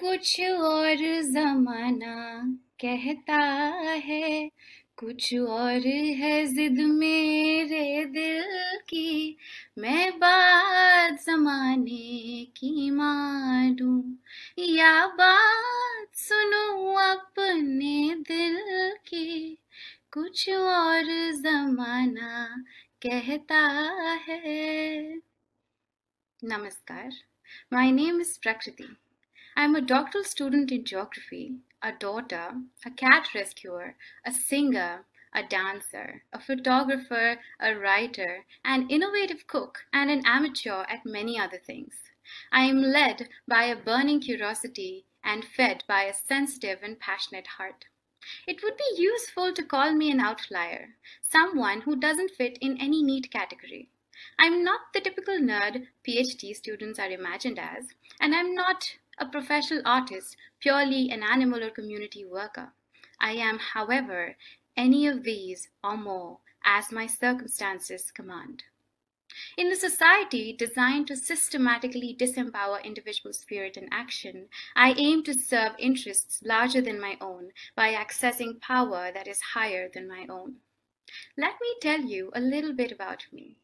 कुछ और जमाना कहता है, कुछ और है जिद मेरे दिल की। मैं बात जमाने की मानूं या बात सुनूं अपने दिल की। कुछ और जमाना कहता है। Namaskar. My name is Prakriti. I am a doctoral student in geography, a daughter, a cat rescuer, a singer, a dancer, a photographer, a writer, an innovative cook, and an amateur at many other things. I am led by a burning curiosity and fed by a sensitive and passionate heart. It would be useful to call me an outlier, someone who doesn't fit in any neat category. I'm not the typical nerd PhD students are imagined as, and I'm not a professional artist, purely an animal or community worker. I am, however, any of these or more as my circumstances command. In a society designed to systematically disempower individual spirit and action, I aim to serve interests larger than my own by accessing power that is higher than my own. Let me tell you a little bit about me.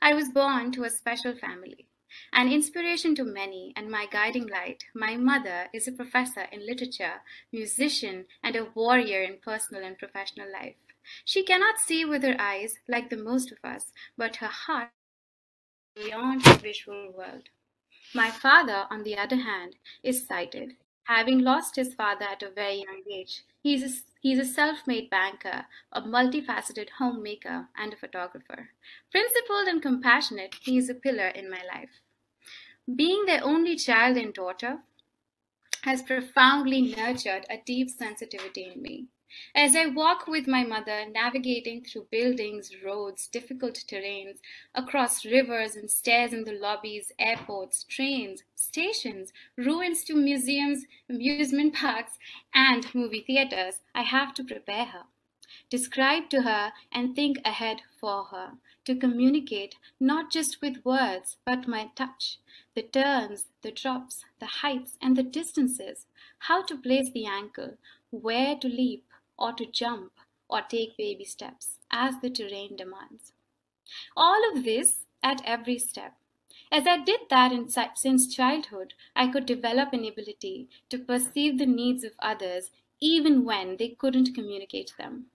I was born to a special family, an inspiration to many and my guiding light. My mother is a professor in literature, musician, and a warrior in personal and professional life. She cannot see with her eyes like the most of us, but her heart is beyond the visual world. My father, on the other hand, is sighted. Having lost his father at a very young age, he's a self-made banker, a multifaceted homemaker, and a photographer. Principled and compassionate, he is a pillar in my life. Being their only child and daughter has profoundly nurtured a deep sensitivity in me. As I walk with my mother, navigating through buildings, roads, difficult terrains, across rivers and stairs in the lobbies, airports, trains, stations, ruins to museums, amusement parks, and movie theaters, I have to prepare her, describe to her, and think ahead for her, to communicate not just with words, but my touch, the turns, the drops, the heights, and the distances, how to place the ankle, where to leap, or to jump, or take baby steps as the terrain demands. All of this at every step. As I did that since childhood, I could develop an ability to perceive the needs of others even when they couldn't communicate them.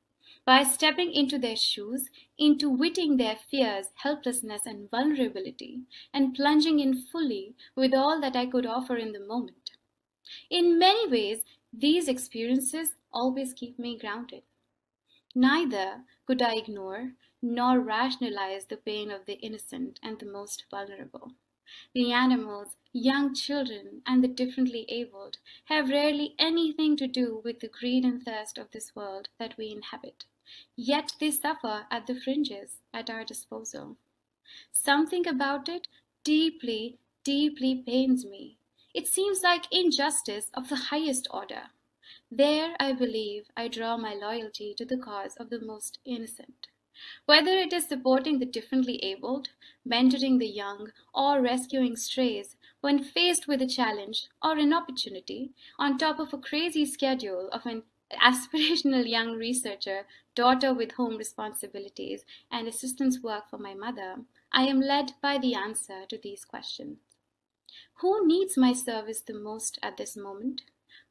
By stepping into their shoes, intuiting their fears, helplessness, and vulnerability, and plunging in fully with all that I could offer in the moment. In many ways, these experiences always keep me grounded. Neither could I ignore nor rationalize the pain of the innocent and the most vulnerable. The animals, young children, and the differently abled have rarely anything to do with the greed and thirst of this world that we inhabit. Yet they suffer at the fringes at our disposal. Something about it deeply, deeply pains me. It seems like injustice of the highest order. There, I believe, I draw my loyalty to the cause of the most innocent. Whether it is supporting the differently abled, mentoring the young, or rescuing strays, when faced with a challenge or an opportunity, on top of a crazy schedule of an aspirational young researcher, daughter with home responsibilities, and assistance work for my mother, I am led by the answer to these questions. Who needs my service the most at this moment?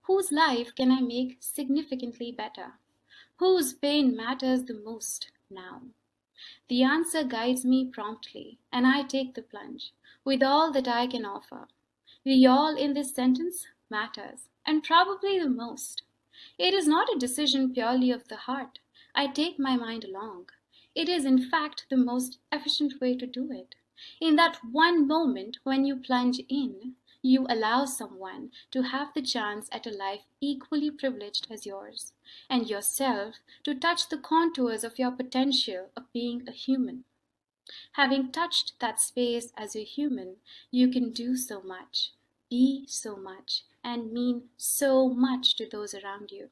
Whose life can I make significantly better? Whose pain matters the most now? The answer guides me promptly, and I take the plunge with all that I can offer. The all in this sentence matters, and probably the most. It is not a decision purely of the heart. I take my mind along. It is, in fact, the most efficient way to do it. In that one moment when you plunge in, you allow someone to have the chance at a life equally privileged as yours, and yourself to touch the contours of your potential of being a human. Having touched that space as a human, you can do so much, be so much, and mean so much to those around you.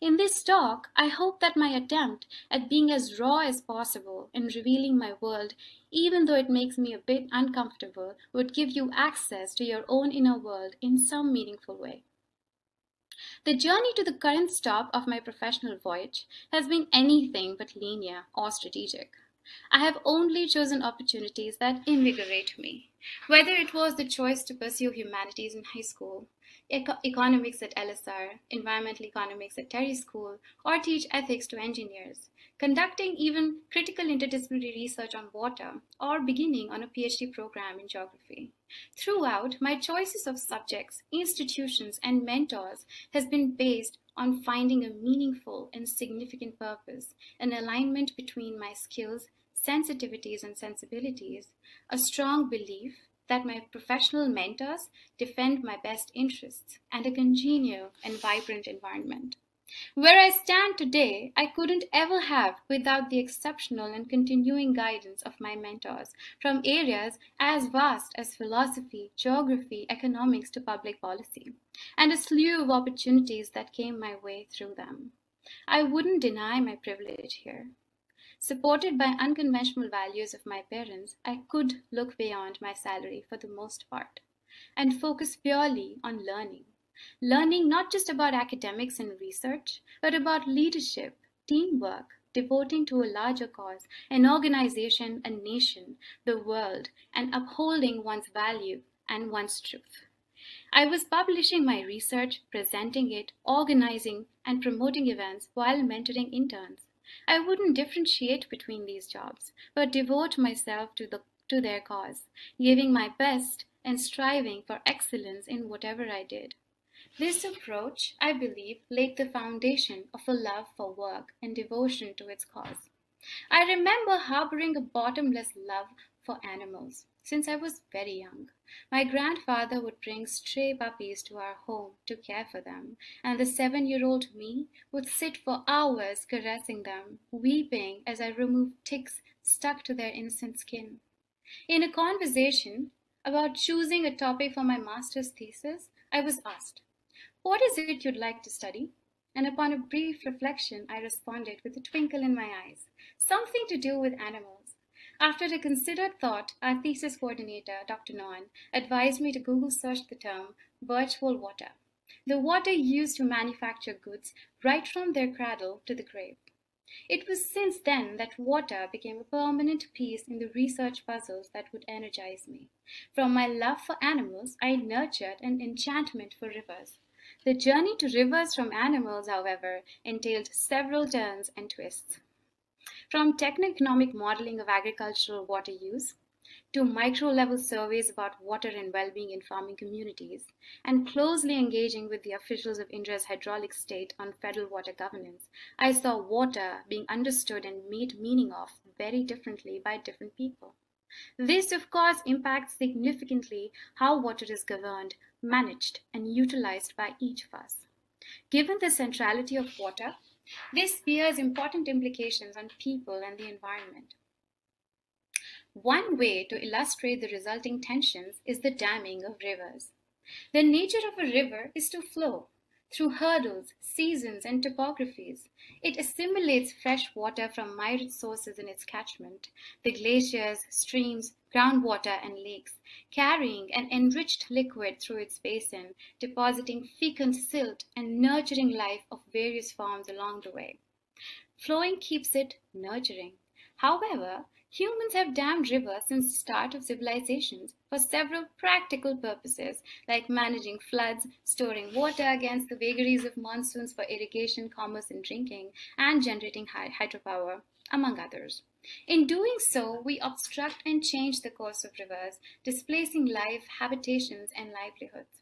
In this talk, I hope that my attempt at being as raw as possible in revealing my world, even though it makes me a bit uncomfortable, would give you access to your own inner world in some meaningful way. The journey to the current stop of my professional voyage has been anything but linear or strategic. I have only chosen opportunities that invigorate me, whether it was the choice to pursue humanities in high school, economics at LSR, environmental economics at Terry School, or teach ethics to engineers, conducting even critical interdisciplinary research on water, or beginning on a PhD program in geography. Throughout, my choices of subjects, institutions, and mentors has been based on finding a meaningful and significant purpose, an alignment between my skills, sensitivities, and sensibilities, a strong belief that my professional mentors defend my best interests, and a congenial and vibrant environment. Where I stand today, I couldn't ever have without the exceptional and continuing guidance of my mentors from areas as vast as philosophy, geography, economics to public policy, and a slew of opportunities that came my way through them. I wouldn't deny my privilege here. Supported by unconventional values of my parents, I could look beyond my salary for the most part and focus purely on learning. Learning not just about academics and research, but about leadership, teamwork, devoting to a larger cause, an organization, a nation, the world, and upholding one's value and one's truth. I was publishing my research, presenting it, organizing and promoting events while mentoring interns. I wouldn't differentiate between these jobs, but devote myself to their cause, giving my best and striving for excellence in whatever I did. This approach, I believe, laid the foundation of a love for work and devotion to its cause. I remember harboring a bottomless love for animals since I was very young. My grandfather would bring stray puppies to our home to care for them, and the 7-year-old me would sit for hours caressing them, weeping as I removed ticks stuck to their innocent skin. In a conversation about choosing a topic for my master's thesis, I was asked, "What is it you'd like to study?" And upon a brief reflection, I responded with a twinkle in my eyes, "Something to do with animals." After a considered thought, our thesis coordinator, Dr. Noon, advised me to Google search the term "birchwool water," the water used to manufacture goods right from their cradle to the grave. It was since then that water became a permanent piece in the research puzzles that would energize me. From my love for animals, I nurtured an enchantment for rivers. The journey to rivers from animals, however, entailed several turns and twists. From techno-economic modeling of agricultural water use, to micro-level surveys about water and well-being in farming communities, and closely engaging with the officials of India's hydraulic state on federal water governance, I saw water being understood and made meaning of very differently by different people. This, of course, impacts significantly how water is governed, managed, and utilized by each of us. Given the centrality of water, this bears important implications on people and the environment. One way to illustrate the resulting tensions is the damming of rivers. The nature of a river is to flow through hurdles, seasons, and topographies. It assimilates fresh water from myriad sources in its catchment, the glaciers, streams, groundwater, and lakes, carrying an enriched liquid through its basin, depositing fecund silt and nurturing life of various forms along the way. Flowing keeps it nurturing. However, humans have dammed rivers since the start of civilizations for several practical purposes, like managing floods, storing water against the vagaries of monsoons for irrigation, commerce, and drinking, and generating hydropower, among others. In doing so, we obstruct and change the course of rivers, displacing life, habitations, and livelihoods.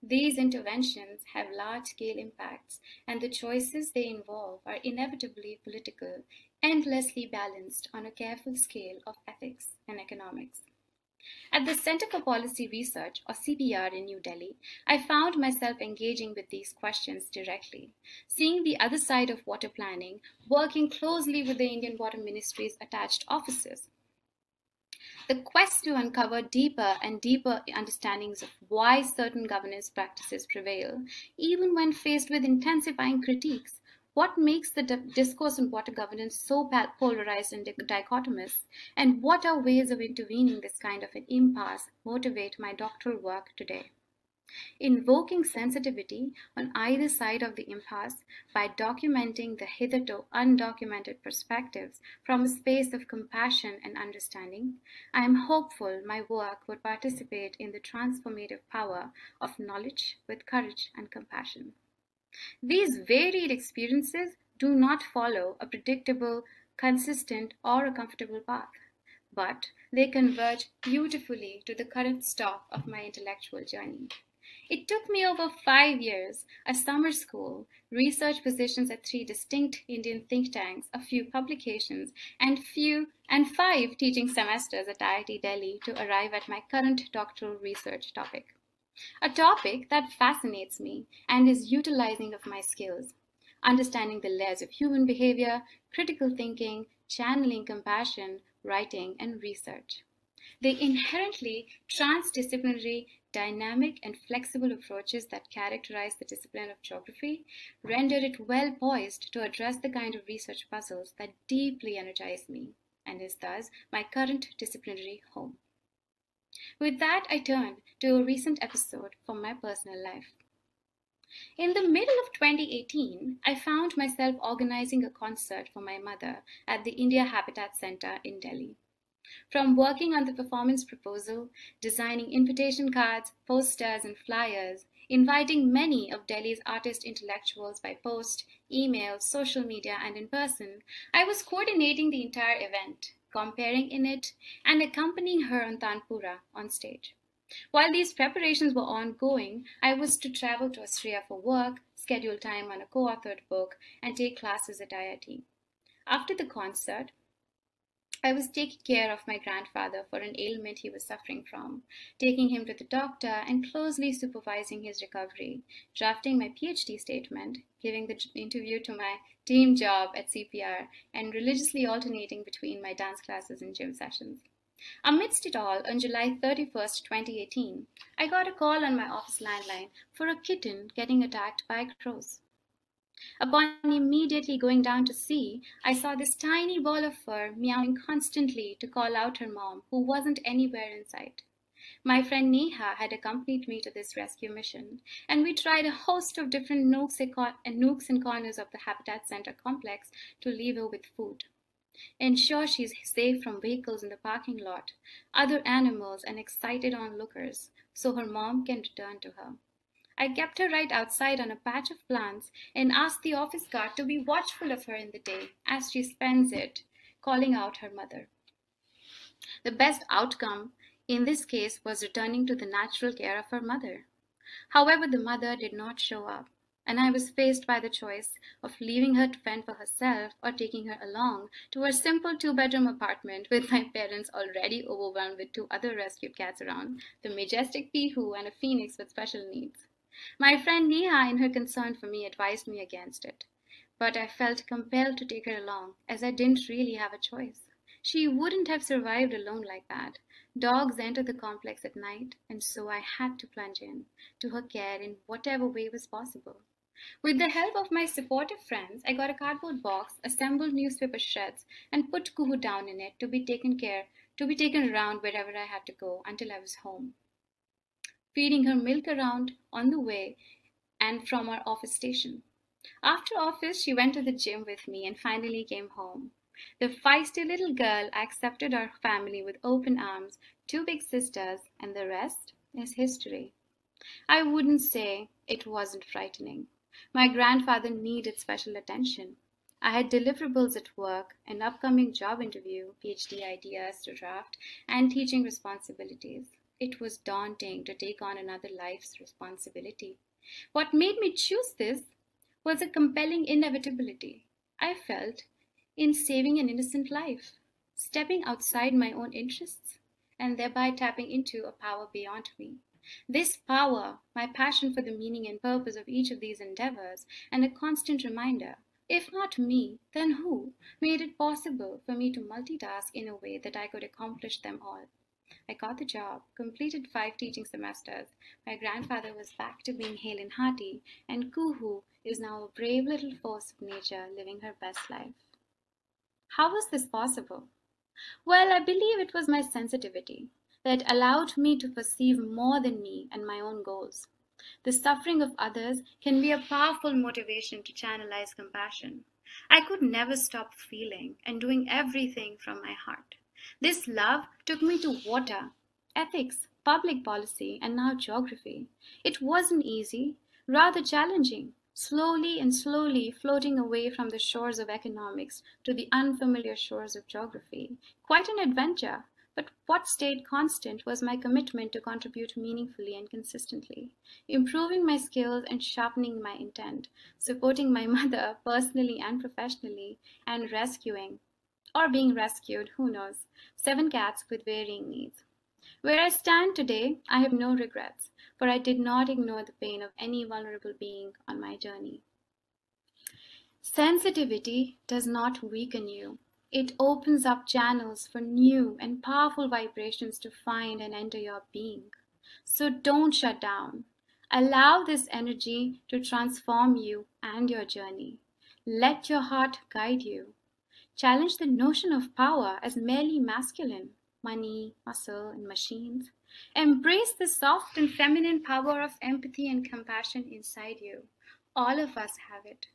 These interventions have large-scale impacts, and the choices they involve are inevitably political, endlessly balanced on a careful scale of ethics and economics. At the Centre for Policy Research, or CPR, in New Delhi, I found myself engaging with these questions directly, seeing the other side of water planning, working closely with the Indian Water Ministry's attached offices. the quest to uncover deeper and deeper understandings of why certain governance practices prevail, even when faced with intensifying critiques. What makes the discourse on water governance so polarized and dichotomous? And what are ways of intervening this kind of an impasse motivate my doctoral work today? Invoking sensitivity on either side of the impasse by documenting the hitherto undocumented perspectives from a space of compassion and understanding, I am hopeful my work would participate in the transformative power of knowledge with courage and compassion. These varied experiences do not follow a predictable, consistent, or a comfortable path, but they converge beautifully to the current stop of my intellectual journey. It took me over 5 years, a summer school, research positions at 3 distinct Indian think tanks, a few publications, and 5 teaching semesters at IIT Delhi to arrive at my current doctoral research topic. A topic that fascinates me and is utilizing of my skills, understanding the layers of human behavior, critical thinking, channeling compassion, writing, and research. The inherently transdisciplinary, dynamic, and flexible approaches that characterize the discipline of geography render it well poised to address the kind of research puzzles that deeply energize me and is thus my current disciplinary home. With that, I turn to a recent episode from my personal life. In the middle of 2018, I found myself organizing a concert for my mother at the India Habitat Center in Delhi. From working on the performance proposal, designing invitation cards, posters, and flyers, inviting many of Delhi's artist intellectuals by post, email, social media, and in person, I was coordinating the entire event, comparing in it, and accompanying her on Tanpura on stage. While these preparations were ongoing, I was to travel to Austria for work, schedule time on a co-authored book, and take classes at IIT. After the concert, I was taking care of my grandfather for an ailment he was suffering from, taking him to the doctor and closely supervising his recovery, drafting my PhD statement, giving the interview to my team job at CPR, and religiously alternating between my dance classes and gym sessions. Amidst it all, on July 31st, 2018, I got a call on my office landline for a kitten getting attacked by crows. Upon immediately going down to see, I saw this tiny ball of fur meowing constantly to call out her mom, who wasn't anywhere in sight. My friend Neha had accompanied me to this rescue mission, and we tried a host of different nooks and corners of the Habitat Center complex to leave her with food, ensure she's safe from vehicles in the parking lot, other animals, and excited onlookers, so her mom can return to her. I kept her right outside on a patch of plants and asked the office guard to be watchful of her in the day as she spends it calling out her mother. The best outcome in this case was returning to the natural care of her mother. However, the mother did not show up, and I was faced by the choice of leaving her to fend for herself or taking her along to her simple 2-bedroom apartment with my parents already overwhelmed with 2 other rescued cats around, the majestic Pihu and a phoenix with special needs. My friend Neha, in her concern for me, advised me against it, but I felt compelled to take her along as I didn't really have a choice. She wouldn't have survived alone like that. Dogs enter the complex at night, and so I had to plunge in to her care in whatever way was possible. With the help of my supportive friends, I got a cardboard box, assembled newspaper shreds, and put Kuhu down in it to be taken around wherever I had to go until I was home. Feeding her milk around on the way and from our office station. After office, she went to the gym with me and finally came home. The feisty little girl accepted our family with open arms, 2 big sisters, and the rest is history. I wouldn't say it wasn't frightening. My grandfather needed special attention. I had deliverables at work, an upcoming job interview, PhD ideas to draft, and teaching responsibilities. It was daunting to take on another life's responsibility. What made me choose this was a compelling inevitability. I felt in saving an innocent life, stepping outside my own interests, and thereby tapping into a power beyond me. This power, my passion for the meaning and purpose of each of these endeavors, and a constant reminder, if not me, then who, made it possible for me to multitask in a way that I could accomplish them all. I got the job, completed 5 teaching semesters. My grandfather was back to being hale and hearty, and Kuhu is now a brave little force of nature living her best life. How was this possible? Well, I believe it was my sensitivity that allowed me to perceive more than me and my own goals. The suffering of others can be a powerful motivation to channelize compassion. I could never stop feeling and doing everything from my heart. This love took me to water, ethics, public policy, and now geography. It wasn't easy, rather challenging, slowly floating away from the shores of economics to the unfamiliar shores of geography. Quite an adventure. But what stayed constant was my commitment to contribute meaningfully and consistently, improving my skills and sharpening my intent, supporting my mother personally and professionally, and rescuing, or being rescued, who knows, 7 cats with varying needs. Where I stand today, I have no regrets, for I did not ignore the pain of any vulnerable being on my journey. Sensitivity does not weaken you. It opens up channels for new and powerful vibrations to find and enter your being. So don't shut down. Allow this energy to transform you and your journey. Let your heart guide you. Challenge the notion of power as merely masculine, money, muscle, and machines. Embrace the soft and feminine power of empathy and compassion inside you. All of us have it.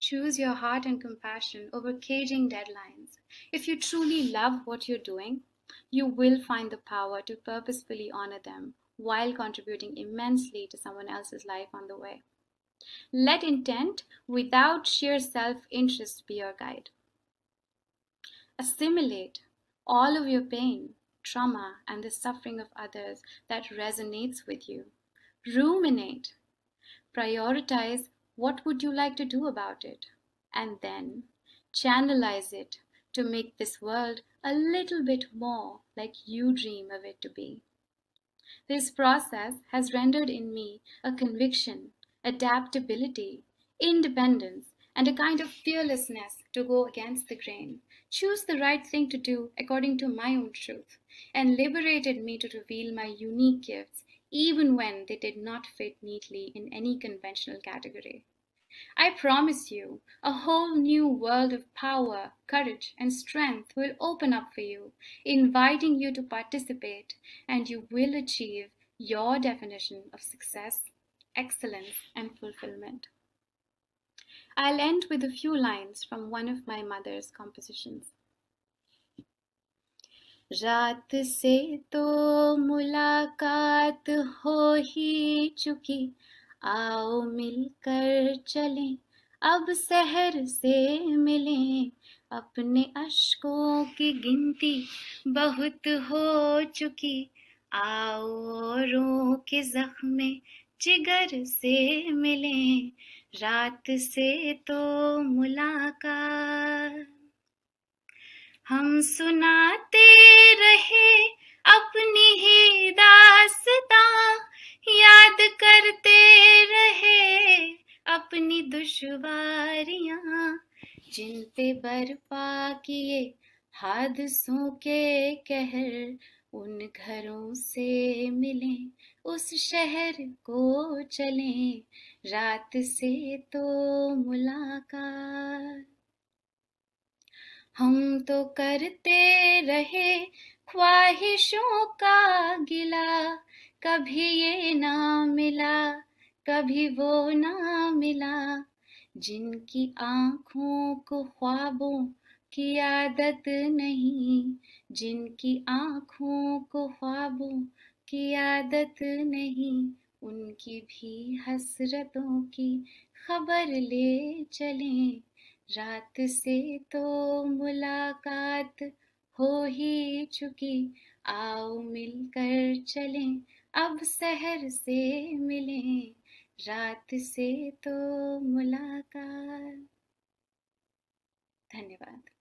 Choose your heart and compassion over caging deadlines. If you truly love what you're doing, you will find the power to purposefully honor them while contributing immensely to someone else's life on the way. Let intent without sheer self-interest be your guide. Assimilate all of your pain, trauma, and the suffering of others that resonates with you. Ruminate. Prioritize. What would you like to do about it? And then channelize it to make this world a little bit more like you dream of it to be. This process has rendered in me a conviction, adaptability, independence, and a kind of fearlessness to go against the grain, choose the right thing to do according to my own truth, and liberated me to reveal my unique gifts, even when they did not fit neatly in any conventional category. I promise you, a whole new world of power, courage, and strength will open up for you, inviting you to participate, and you will achieve your definition of success, excellence, and fulfillment. I'll end with a few lines from one of my mother's compositions. रात से तो मुलाकात हो ही चुकी, आओ मिलकर चलें, अब शहर से मिलें, अपने अश्कों की गिनती बहुत हो चुकी, आओ औरों के जख्मे जिगर से मिलें, रात से तो मुलाकात। हम सुनाते रहे अपनी ही दास्तां, याद करते रहे अपनी दुश्वारियां, जिन पे बरपा किए हादसों के कहर, उन घरों से मिलें, उस शहर को चलें, रात से तो मुलाकात। हम तो करते रहे ख्वाहिशों का गिला, कभी ये ना मिला, कभी वो ना मिला, जिनकी आँखों को ख्वाबों की आदत नहीं, जिनकी आँखों को ख्वाबों की आदत नहीं, उनकी भी हसरतों की खबर ले चलें, रात से तो मुलाकात हो ही चुकी, आओ मिलकर चलें, अब शहर से मिलें, रात से तो मुलाकात। धन्यवाद।